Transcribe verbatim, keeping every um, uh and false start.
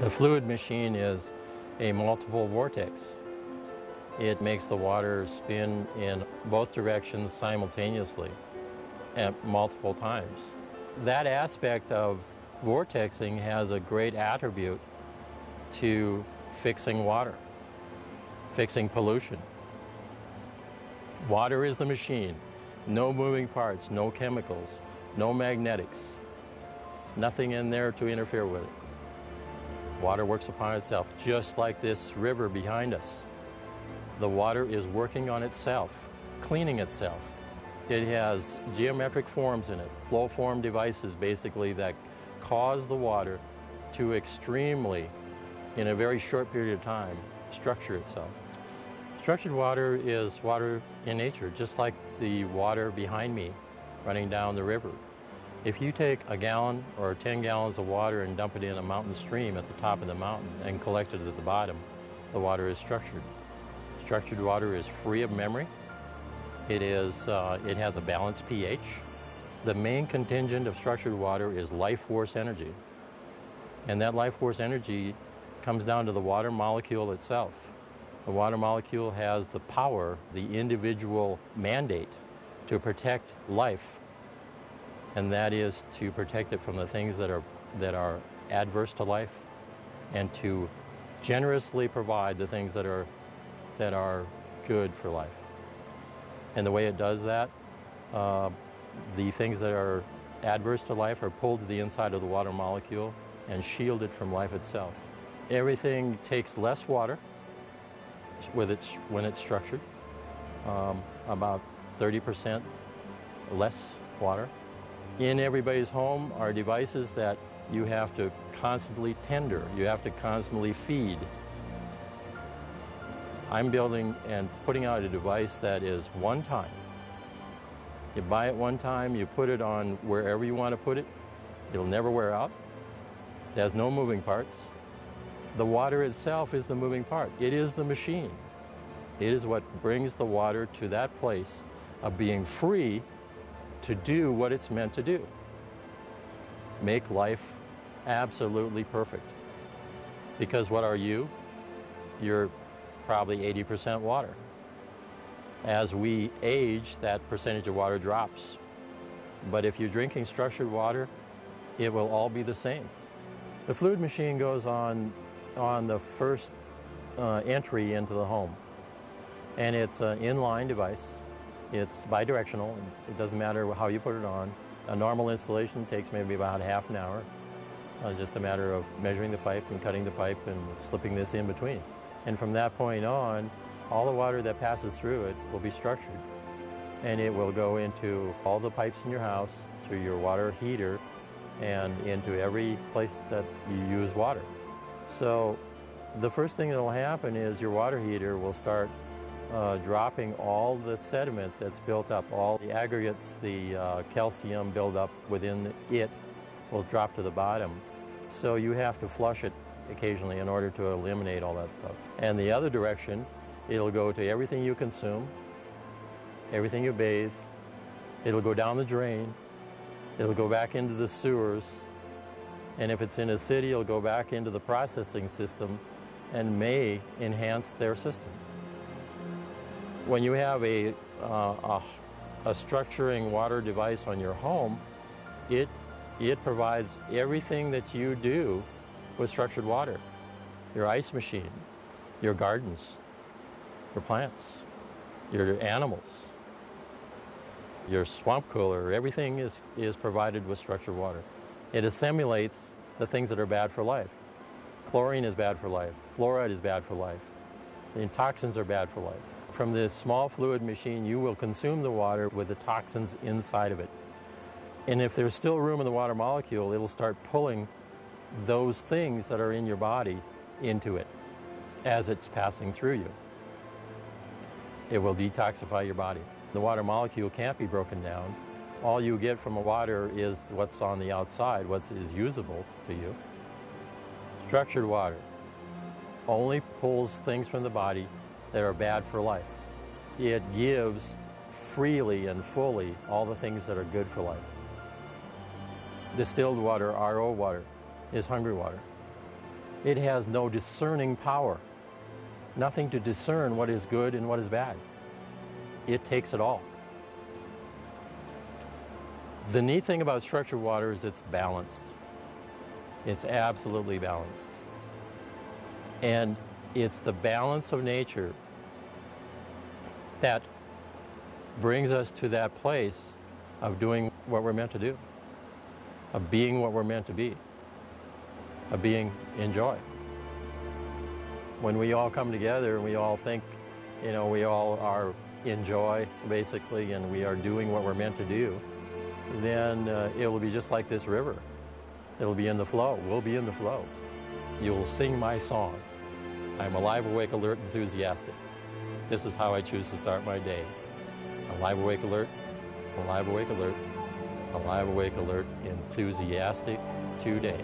The fluid machine is a multiple vortex. It makes the water spin in both directions simultaneously at multiple times. That aspect of vortexing has a great attribute to fixing water, fixing pollution. Water is the machine. No moving parts, no chemicals, no magnetics, nothing in there to interfere with it. Water works upon itself, just like this river behind us. The water is working on itself, cleaning itself. It has geometric forms in it, flow form devices basically that cause the water to extremely, in a very short period of time, structure itself. Structured water is water in nature, just like the water behind me running down the river. If you take a gallon or ten gallons of water and dump it in a mountain stream at the top of the mountain and collect it at the bottom, the water is structured. Structured water is free of memory. It is, uh, it has a balanced pH. The main contingent of structured water is life force energy. And that life force energy comes down to the water molecule itself. The water molecule has the power, the individual mandate to protect life, and that is to protect it from the things that are, that are adverse to life, and to generously provide the things that are, that are good for life. And the way it does that, uh, the things that are adverse to life are pulled to the inside of the water molecule and shielded from life itself. Everything takes less water with its, when it's structured, um, about thirty percent less water. In everybody's home are devices that you have to constantly tender, you have to constantly feed. I'm building and putting out a device that is one time. You buy it one time, you put it on wherever you want to put it, it'll never wear out. It has no moving parts. The water itself is the moving part. It is the machine. It is what brings the water to that place of being free to do what it's meant to do. Make life absolutely perfect. Because what are you? You're probably eighty percent water. As we age, that percentage of water drops. But if you're drinking structured water, it will all be the same. The fluid machine goes on on the first uh, entry into the home. And it's an inline device. It's bidirectional. It doesn't matter how you put it on. A normal installation takes maybe about half an hour. Uh, just a matter of measuring the pipe and cutting the pipe and slipping this in between. And from that point on, all the water that passes through it will be structured. And it will go into all the pipes in your house, through your water heater, and into every place that you use water. So the first thing that will happen is your water heater will start Uh, dropping all the sediment that's built up, all the aggregates, the uh, calcium buildup within it will drop to the bottom. So you have to flush it occasionally in order to eliminate all that stuff. And the other direction, it'll go to everything you consume, everything you bathe, it'll go down the drain, it'll go back into the sewers, and if it's in a city, it'll go back into the processing system and may enhance their system. When you have a, uh, a, a structuring water device on your home, it, it provides everything that you do with structured water. Your ice machine, your gardens, your plants, your animals, your swamp cooler, everything is, is provided with structured water. It assimilates the things that are bad for life. Chlorine is bad for life, fluoride is bad for life, and toxins are bad for life. From this small fluid machine, you will consume the water with the toxins inside of it. And if there's still room in the water molecule, it'll start pulling those things that are in your body into it as it's passing through you. It will detoxify your body. The water molecule can't be broken down. All you get from the water is what's on the outside, what is usable to you. Structured water only pulls things from the body that are bad for life. It gives freely and fully all the things that are good for life. Distilled water, R O water, is hungry water. It has no discerning power, nothing to discern what is good and what is bad. It takes it all. The neat thing about structured water is it's balanced. It's absolutely balanced. And it's the balance of nature that brings us to that place of doing what we're meant to do, of being what we're meant to be, of being in joy. When we all come together and we all think, you know, we all are in joy, basically, and we are doing what we're meant to do, then uh, it will be just like this river. It'll be in the flow. We'll be in the flow. You'll sing my song. I'm alive, awake, alert, enthusiastic. This is how I choose to start my day. Alive, awake, alert, alive, awake, alert, alive, awake, alert, enthusiastic today.